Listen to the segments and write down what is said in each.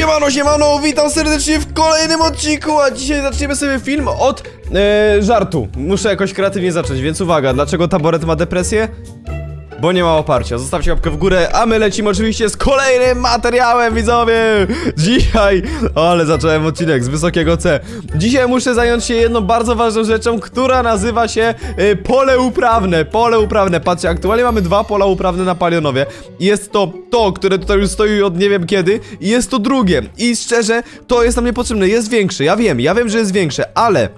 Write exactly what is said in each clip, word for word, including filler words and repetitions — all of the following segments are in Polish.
Siemano, siemano, witam serdecznie w kolejnym odcinku, a dzisiaj zaczniemy sobie film od yy, żartu. Muszę jakoś kreatywnie zacząć, więc uwaga, dlaczego taboret ma depresję? Bo nie ma oparcia. Zostawcie łapkę w górę, a my lecimy oczywiście z kolejnym materiałem, widzowie! Dzisiaj... O, ale zacząłem odcinek z wysokiego C. Dzisiaj muszę zająć się jedną bardzo ważną rzeczą, która nazywa się y, pole uprawne. Pole uprawne. Patrzcie, aktualnie mamy dwa pola uprawne na Palionowie. Jest to to, które tutaj już stoi od nie wiem kiedy, i jest to drugie. I szczerze, to jest nam niepotrzebne. Jest większe, ja wiem, ja wiem, że jest większe, ale...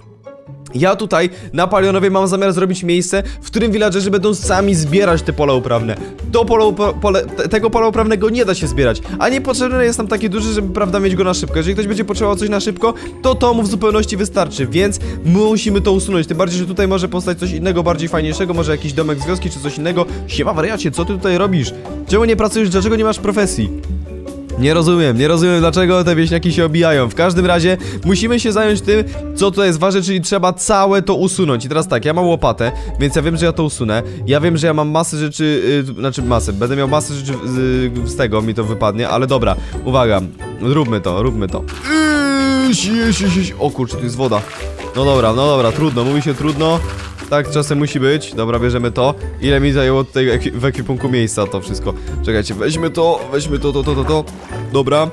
Ja tutaj na Palionowie mam zamiar zrobić miejsce, w którym villagerzy będą sami zbierać te pola uprawne. Do polu, pole, te, tego pola uprawnego nie da się zbierać, a niepotrzebny jest tam taki duży, żeby, prawda, mieć go na szybko. Jeżeli ktoś będzie potrzebował coś na szybko, to to mu w zupełności wystarczy, więc musimy to usunąć. Tym bardziej, że tutaj może powstać coś innego, bardziej fajniejszego, może jakiś domek z wioski czy coś innego. Siema wariacie, co ty tutaj robisz? Czemu nie pracujesz? Dlaczego nie masz profesji? Nie rozumiem, nie rozumiem, dlaczego te wieśniaki się obijają. W każdym razie musimy się zająć tym, co tutaj jest ważne, czyli trzeba całe to usunąć. I teraz tak, ja mam łopatę, więc ja wiem, że ja to usunę. Ja wiem, że ja mam masę rzeczy, yy, znaczy masę, będę miał masę rzeczy yy, z tego, mi to wypadnie, ale dobra, uwaga, róbmy to, róbmy to. Yy, o kurczę, tu jest woda. No dobra, no dobra, trudno, mówi się trudno. Tak czasem musi być. Dobra, bierzemy to. Ile mi zajęło tutaj w ekwipunku miejsca to wszystko. Czekajcie, weźmy to, weźmy to, to, to, to, to. Dobra.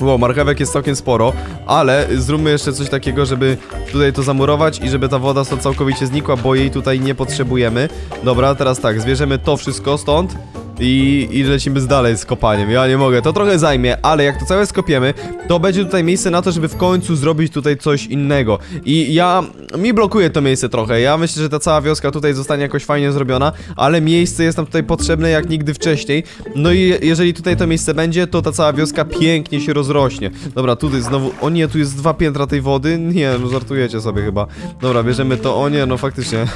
Wow, marchewek jest całkiem sporo, ale zróbmy jeszcze coś takiego, żeby tutaj to zamurować i żeby ta woda stąd całkowicie znikła, bo jej tutaj nie potrzebujemy. Dobra, teraz tak, zbierzemy to wszystko stąd. I, I lecimy z dalej z kopaniem. Ja nie mogę, to trochę zajmie, ale jak to całe skopiemy, to będzie tutaj miejsce na to, żeby w końcu zrobić tutaj coś innego. I ja, mi blokuje to miejsce trochę. Ja myślę, że ta cała wioska tutaj zostanie jakoś fajnie zrobiona, ale miejsce jest nam tutaj potrzebne jak nigdy wcześniej. No i jeżeli tutaj to miejsce będzie, to ta cała wioska pięknie się rozrośnie. Dobra, tutaj znowu, o nie, tu jest dwa piętra tej wody. Nie, no żartujecie sobie chyba. Dobra, bierzemy to, o nie, no faktycznie.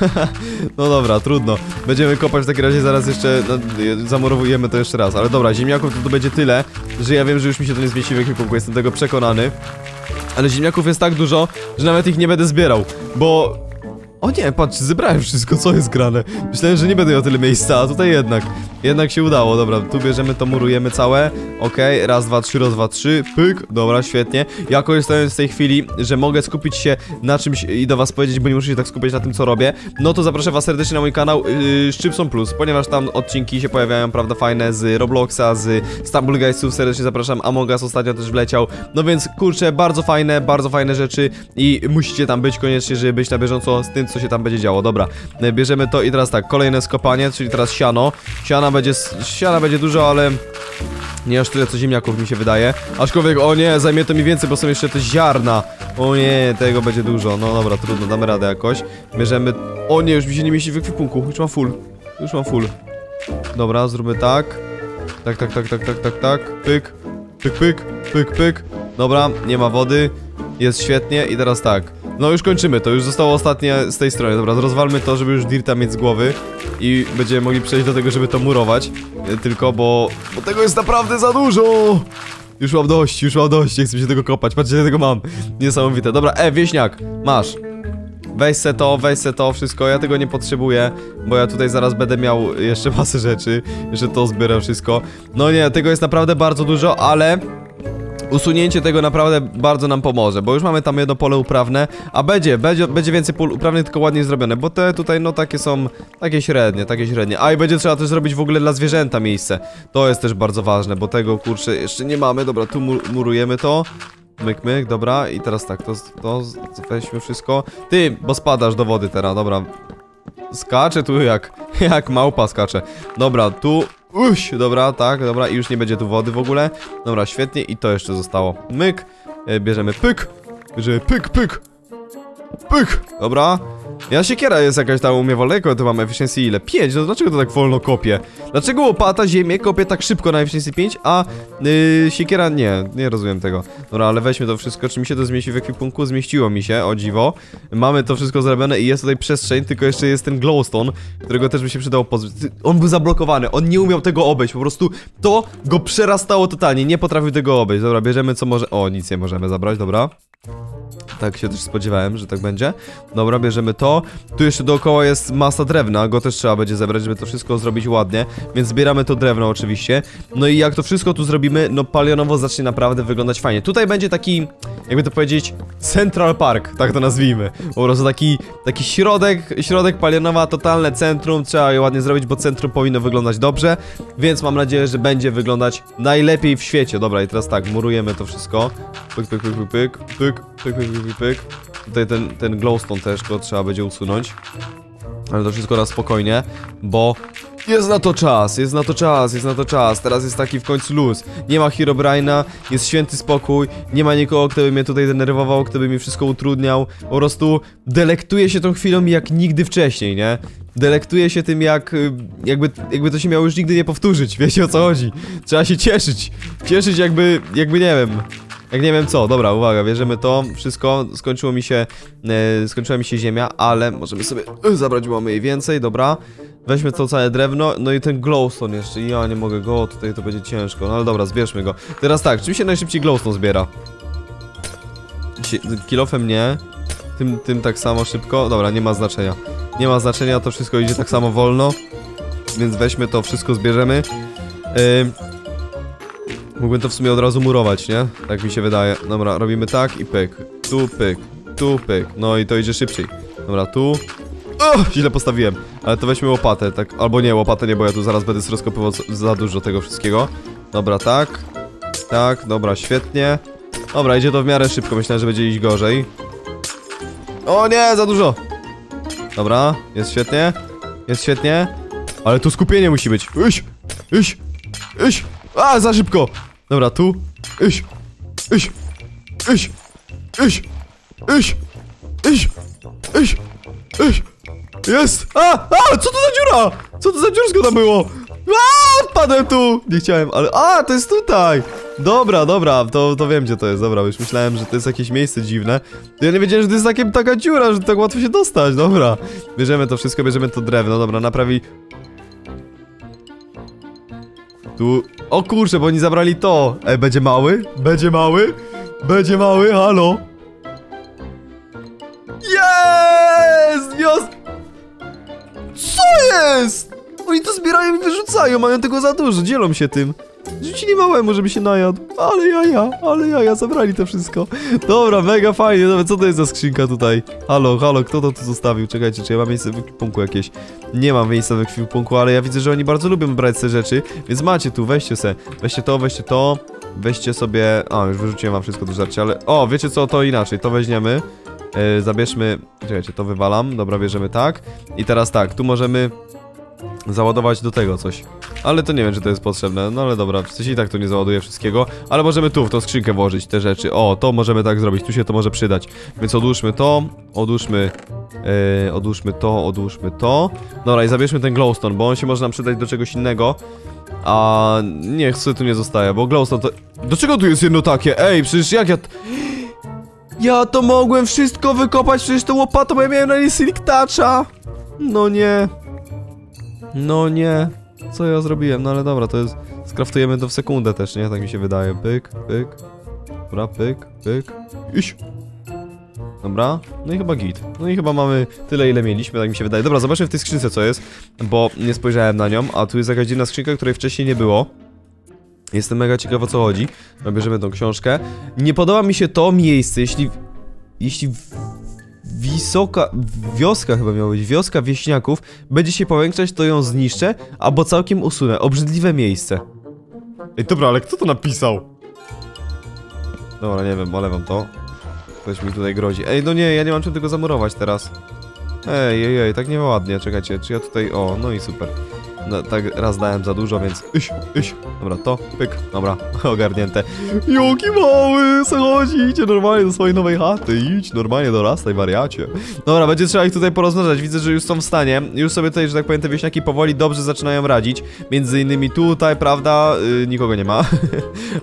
No dobra, trudno. Będziemy kopać w takim razie zaraz jeszcze... No, zamurowujemy to jeszcze raz, ale dobra, ziemniaków to, to będzie tyle, że ja wiem, że już mi się to nie zmieści w ekwipunku, jestem tego przekonany. Ale ziemniaków jest tak dużo, że nawet ich nie będę zbierał, bo... O nie, patrz, zebrałem wszystko, co jest grane. Myślałem, że nie będę miał tyle miejsca, a tutaj jednak Jednak się udało, dobra, tu bierzemy to, murujemy całe. Okej, okay. Raz, dwa, trzy, raz, dwa, trzy. Pyk, dobra, świetnie. Ja korzystając z tej chwili, że mogę skupić się na czymś i do was powiedzieć, bo nie muszę się tak skupiać na tym, co robię. No to zapraszam was serdecznie na mój kanał yy, Szczypson Plus, ponieważ tam odcinki się pojawiają, prawda, fajne z Robloxa, z Stambul Guysów, serdecznie zapraszam. Amogaz ostatnio też wleciał, no więc kurczę, bardzo fajne, bardzo fajne rzeczy i musicie tam być koniecznie, żeby być na bieżąco z tym, co się tam będzie działo. Dobra, bierzemy to i teraz tak, kolejne skopanie, czyli teraz siano. Siana będzie, siana będzie dużo, ale nie aż tyle co ziemniaków mi się wydaje. Aczkolwiek, o nie, zajmie to mi więcej, bo są jeszcze te ziarna. O nie, tego będzie dużo. No dobra, trudno, damy radę jakoś. Bierzemy, o nie, już mi się nie mieści w ekwipunku. Już mam full, już mam full. Dobra, zróbmy tak. Tak, tak, tak, tak, tak, tak, tak. Pyk, pyk, pyk, pyk, pyk. Dobra, nie ma wody. Jest świetnie i teraz tak. No już kończymy to, już zostało ostatnie z tej strony. Dobra, rozwalmy to, żeby już dirta mieć z głowy i będziemy mogli przejść do tego, żeby to murować. Tylko, bo... Bo tego jest naprawdę za dużo! Już mam dość, już mam dość, nie chcę się tego kopać. Patrzcie, ja tego mam. Niesamowite. Dobra, e, wieśniak, masz. Weź se to, weź se to, wszystko, ja tego nie potrzebuję, bo ja tutaj zaraz będę miał jeszcze masę rzeczy. Jeszcze to zbieram wszystko. No nie, tego jest naprawdę bardzo dużo, ale... Usunięcie tego naprawdę bardzo nam pomoże, bo już mamy tam jedno pole uprawne, a będzie, będzie, będzie więcej pól uprawnych, tylko ładnie zrobione, bo te tutaj no takie są, takie średnie, takie średnie. A i będzie trzeba też zrobić w ogóle dla zwierzęta miejsce, to jest też bardzo ważne, bo tego kurczę jeszcze nie mamy. Dobra, tu mur murujemy to, myk myk, dobra i teraz tak, to, to weźmy wszystko. Ty, bo spadasz do wody teraz, dobra. Skacze tu jak, jak małpa skacze. Dobra, tu... Uś, dobra, tak, dobra, i już nie będzie tu wody w ogóle. Dobra, świetnie, i to jeszcze zostało. Myk, bierzemy pyk. Bierzemy pyk, pyk. Pyk, dobra. Ja siekiera jest jakaś tam u mnie wolna, to mam efficiency ile? pięć, no dlaczego to tak wolno kopie? Dlaczego łopata ziemię kopie tak szybko na efficiency pięć, a yy, siekiera nie, nie rozumiem tego. Dobra, ale weźmy to wszystko, czy mi się to zmieści w ekwipunku? Zmieściło mi się, o dziwo. Mamy to wszystko zrobione i jest tutaj przestrzeń, tylko jeszcze jest ten glowstone, którego też by się przydało pozbyć. On był zablokowany, on nie umiał tego obejść, po prostu to go przerastało totalnie, nie potrafił tego obejść. Dobra, bierzemy co może, o nic nie możemy zabrać, dobra. Tak się też spodziewałem, że tak będzie. Dobra, bierzemy to. Tu jeszcze dookoła jest masa drewna, go też trzeba będzie zebrać, żeby to wszystko zrobić ładnie. Więc zbieramy to drewno oczywiście. No i jak to wszystko tu zrobimy, no Palionowo zacznie naprawdę wyglądać fajnie. Tutaj będzie taki, jakby to powiedzieć, Central Park, tak to nazwijmy. Po prostu taki, taki środek, środek Palionowa, totalne centrum. Trzeba je ładnie zrobić, bo centrum powinno wyglądać dobrze. Więc mam nadzieję, że będzie wyglądać najlepiej w świecie. Dobra, i teraz tak, murujemy to wszystko. Pyk, pyk, pyk, pyk, pyk, pyk, pyk, pyk, pyk, pyk. Tutaj ten, ten glowstone też go trzeba będzie usunąć. Ale to wszystko na spokojnie, bo jest na to czas, jest na to czas, jest na to czas. Teraz jest taki w końcu luz. Nie ma Herobrina, jest święty spokój. Nie ma nikogo, kto by mnie tutaj denerwował, kto by mi wszystko utrudniał. Po prostu delektuję się tą chwilą jak nigdy wcześniej, nie? Delektuję się tym jak... Jakby, jakby to się miało już nigdy nie powtórzyć, wiecie o co chodzi. Trzeba się cieszyć, cieszyć jakby, jakby nie wiem... Jak nie wiem co, dobra, uwaga, bierzemy to wszystko, skończyło mi się, yy, skończyła mi się ziemia, ale możemy sobie yy, zabrać, mamy jej więcej, dobra. Weźmy to całe drewno, no i ten glowstone jeszcze, ja nie mogę go, tutaj to będzie ciężko, no ale dobra, zbierzmy go. Teraz tak, czym się najszybciej glowstone zbiera? Kilofem nie, tym, tym tak samo szybko, dobra, nie ma znaczenia. Nie ma znaczenia, to wszystko idzie tak samo wolno, więc weźmy to, wszystko zbierzemy. Yy... Mógłbym to w sumie od razu murować, nie? Tak mi się wydaje. Dobra, robimy tak i pyk. Tu pyk, tu pyk. No i to idzie szybciej. Dobra, tu. O, źle postawiłem. Ale to weźmy łopatę, tak? Albo nie, łopatę nie, bo ja tu zaraz będę rozkopywał za dużo tego wszystkiego. Dobra, tak. Tak, dobra, świetnie. Dobra, idzie to w miarę szybko. Myślałem, że będzie iść gorzej. O nie, za dużo. Dobra, jest świetnie. Jest świetnie. Ale tu skupienie musi być. Iś, iś, iś. A, za szybko! Dobra, tu. Iś! Iś! Iś! Iś! Iś! Iś! Iś! Iś! Jest! A! A! Co to za dziura? Co to za dziursko tam było? A! Odpadłem tu! Nie chciałem, ale... A! To jest tutaj! Dobra, dobra, to, to wiem gdzie to jest, dobra, już myślałem, że to jest jakieś miejsce dziwne. Ja nie wiedziałem, że to jest takie, taka dziura, że tak łatwo się dostać, dobra. Bierzemy to wszystko, bierzemy to drewno, dobra, naprawi... Tu... O kurczę, bo oni zabrali to. Ej, będzie mały? Będzie mały? Będzie mały, halo? Jest! Wios... Co jest? Oni to zbierają i wyrzucają, mają tego za dużo, dzielą się tym. Rzucili małemu, żeby się najadł. Ale jaja, ale jaja, zabrali to wszystko. Dobra, mega fajnie, co to jest za skrzynka tutaj? Halo, halo, kto to tu zostawił? Czekajcie, czy ja mam miejsce w ekwipunku jakieś? Nie mam miejsca w ekwipunku, ale ja widzę, że oni bardzo lubią brać te rzeczy. Więc macie tu, weźcie se, weźcie to, weźcie to. Weźcie sobie, a już wyrzuciłem wam wszystko do żarcia, ale... O, wiecie co, to inaczej, to weźmiemy. yy, Zabierzmy, czekajcie, to wywalam, dobra, bierzemy tak. I teraz tak, tu możemy załadować do tego coś. Ale to nie wiem, czy to jest potrzebne, no ale dobra, w sensie i tak to nie załaduje wszystkiego. Ale możemy tu w tą skrzynkę włożyć te rzeczy. O, to możemy tak zrobić, tu się to może przydać. Więc odłóżmy to, odłóżmy yy, odłóżmy to, odłóżmy to. Dobra i zabierzmy ten glowstone, bo on się może nam przydać do czegoś innego. A nie, chcę tu nie zostaje, bo glowstone to... Do czego tu jest jedno takie? Ej, przecież jak ja... Ja to mogłem wszystko wykopać, przecież tą łopatą, bo ja miałem na niej siliktacza. No nie... No nie, co ja zrobiłem, no ale dobra, to jest, skraftujemy to w sekundę też, nie? Tak mi się wydaje, pyk, pyk, dobra, pyk, pyk, iś, dobra, no i chyba git, no i chyba mamy tyle ile mieliśmy, tak mi się wydaje. Dobra, zobaczmy w tej skrzynce co jest, bo nie spojrzałem na nią, a tu jest jakaś dziwna skrzynka, której wcześniej nie było. Jestem mega ciekaw o co chodzi, no bierzemy tą książkę. Nie podoba mi się to miejsce, jeśli, jeśli... Wysoka wioska chyba miała być, wioska wieśniaków będzie się powiększać, to ją zniszczę, albo całkiem usunę. Obrzydliwe miejsce. Ej, dobra, ale kto to napisał? Dobra, nie wiem, olewam to. Ktoś mi tutaj grozi. Ej, no nie, ja nie mam czym tego zamurować teraz. Ej, ej, ej, tak nieładnie, czekajcie, czy ja tutaj... O, no i super. No, tak raz dałem za dużo, więc iś, iś. Dobra, to, pyk, dobra, ogarnięte. Joki mały, co chodzi, idźcie normalnie do swojej nowej chaty, idź, normalnie dorastaj, wariacie. Dobra, będzie trzeba ich tutaj porozmnażać, widzę, że już są w stanie. Już sobie tutaj, że tak powiem, te wieśniaki powoli dobrze zaczynają radzić. Między innymi tutaj, prawda, yy, nikogo nie ma.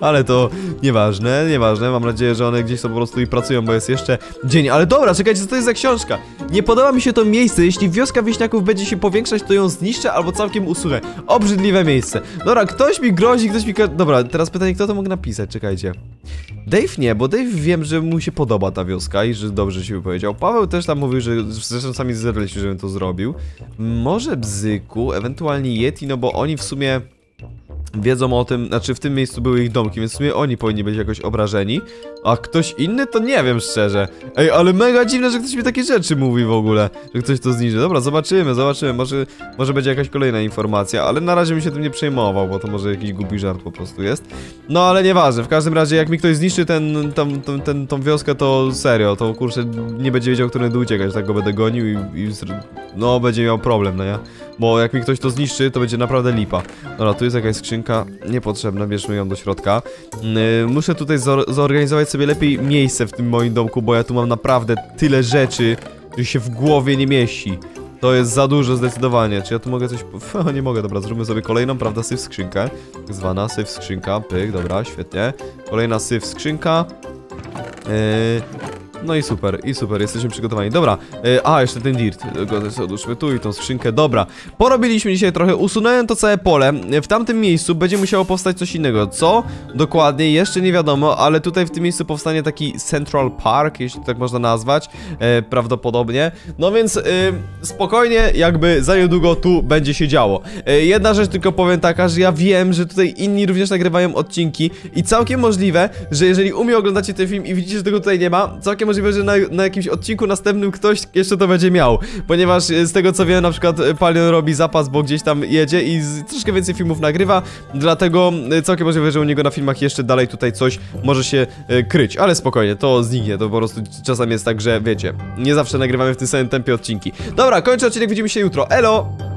Ale to nieważne, nieważne, mam nadzieję, że one gdzieś są po prostu i pracują, bo jest jeszcze dzień. Ale dobra, czekajcie, co to jest za książka? Nie podoba mi się to miejsce, jeśli wioska wieśniaków będzie się powiększać, to ją zniszczę albo całkiem usunę. Obrzydliwe miejsce. Dobra, ktoś mi grozi, ktoś mi... Dobra, teraz pytanie, kto to mógł napisać, czekajcie. Dave nie, bo Dave wiem, że mu się podoba ta wioska i że dobrze się wypowiedział. Paweł też tam mówił, że zresztą sami zerwaliśmy, żebym to zrobił. Może Bzyku, ewentualnie Yeti, no bo oni w sumie wiedzą o tym, znaczy w tym miejscu były ich domki, więc w sumie oni powinni być jakoś obrażeni. A ktoś inny? To nie wiem szczerze. Ej, ale mega dziwne, że ktoś mi takie rzeczy mówi w ogóle, że ktoś to zniży. Dobra, zobaczymy, zobaczymy, może, może będzie jakaś kolejna informacja, ale na razie mi się tym nie przejmował, bo to może jakiś głupi żart po prostu jest. No ale nieważne, w każdym razie jak mi ktoś zniszczy ten, tam, tam, ten, tą wioskę, to serio, to kurczę nie będzie wiedział, którędy uciekać, tak go będę gonił i, i no będzie miał problem, no ja. Bo jak mi ktoś to zniszczy, to będzie naprawdę lipa. Dobra, tu jest jakaś skrzynka niepotrzebna, bierzmy ją do środka. Yy, muszę tutaj zor zorganizować sobie lepiej miejsce w tym moim domku, bo ja tu mam naprawdę tyle rzeczy, że się w głowie nie mieści. To jest za dużo zdecydowanie. Czy ja tu mogę coś... O, nie mogę, dobra, zróbmy sobie kolejną, prawda, syf skrzynkę. Zwana syf skrzynka, pyk, dobra, świetnie. Kolejna syf skrzynka. Yy... No i super, i super, jesteśmy przygotowani. Dobra, e, a jeszcze ten dirt go też odłóżmy tu i tą skrzynkę, dobra. Porobiliśmy dzisiaj trochę, usunąłem to całe pole. W tamtym miejscu będzie musiało powstać coś innego. Co? Dokładnie, jeszcze nie wiadomo. Ale tutaj w tym miejscu powstanie taki Central Park, jeśli tak można nazwać, e, prawdopodobnie. No więc e, spokojnie, jakby za niedługo tu będzie się działo. e, Jedna rzecz tylko powiem taka, że ja wiem, że tutaj inni również nagrywają odcinki. I całkiem możliwe, że jeżeli u mnie oglądacie ten film i widzicie, że tego tutaj nie ma, całkiem możliwe, że na, na jakimś odcinku następnym ktoś jeszcze to będzie miał. Ponieważ z tego co wiem, na przykład Palion robi zapas, bo gdzieś tam jedzie i z, troszkę więcej filmów nagrywa. Dlatego całkiem możliwe, że u niego na filmach jeszcze dalej tutaj coś może się e, kryć. Ale spokojnie, to zniknie. To po prostu czasami jest tak, że wiecie, nie zawsze nagrywamy w tym samym tempie odcinki. Dobra, kończę odcinek, widzimy się jutro. Elo!